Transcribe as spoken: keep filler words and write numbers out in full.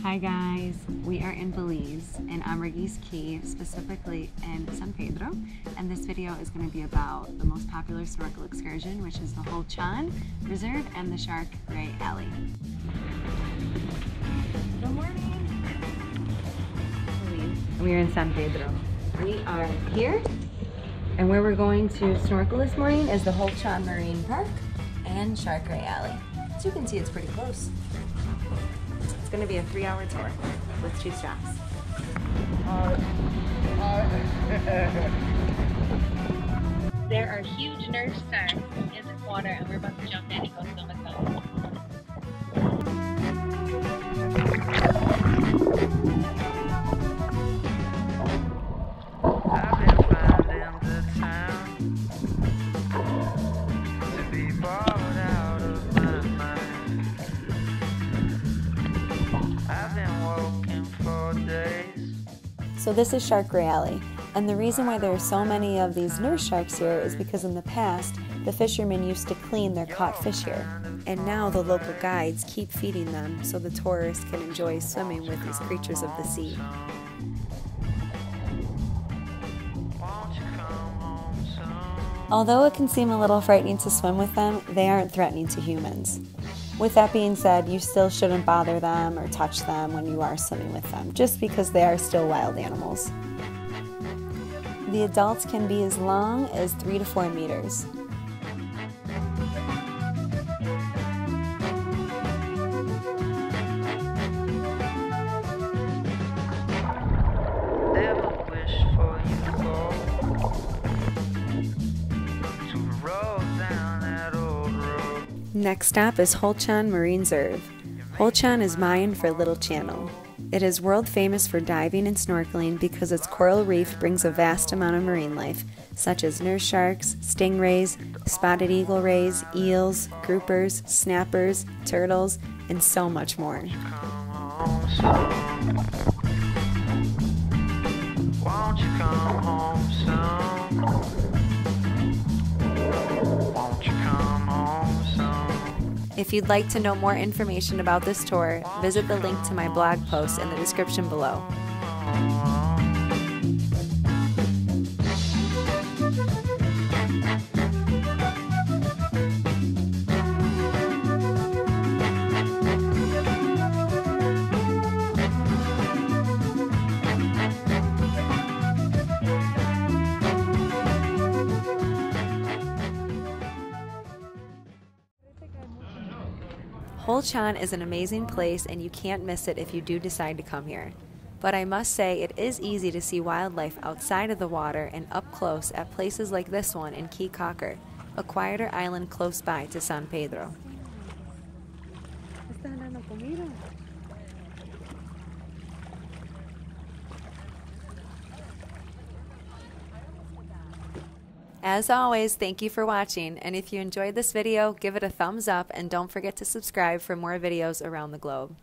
Hi guys, we are in Belize, in Ambergris Caye, specifically in San Pedro, and this video is going to be about the most popular snorkel excursion, which is the Hol Chan Reserve and the Shark Ray Alley. Good morning! We are in San Pedro. We are here, and where we're going to snorkel this morning is the Hol Chan Marine Park and Shark Ray Alley. As you can see, it's pretty close. It's going to be a three-hour tour with two stops. There are huge nerve stars in the water, and we're about to jump in and go film it though. So this is Shark Ray Alley, and the reason why there are so many of these nurse sharks here is because in the past, the fishermen used to clean their caught fish here. And now the local guides keep feeding them so the tourists can enjoy swimming with these creatures of the sea. Although it can seem a little frightening to swim with them, they aren't threatening to humans. With that being said, you still shouldn't bother them or touch them when you are swimming with them, just because they are still wild animals. The adults can be as long as three to four meters. Next stop is Hol Chan Marine Reserve. Hol Chan is Mayan for Little Channel. It is world famous for diving and snorkeling because its coral reef brings a vast amount of marine life, such as nurse sharks, stingrays, spotted eagle rays, eels, groupers, snappers, turtles, and so much more. If you'd like to know more information about this tour, visit the link to my blog post in the description below. Hol Chan is an amazing place, and you can't miss it if you do decide to come here. But I must say, it is easy to see wildlife outside of the water and up close at places like this one in Key Cocker, a quieter island close by to San Pedro. As always, thank you for watching, and if you enjoyed this video, give it a thumbs up and don't forget to subscribe for more videos around the globe.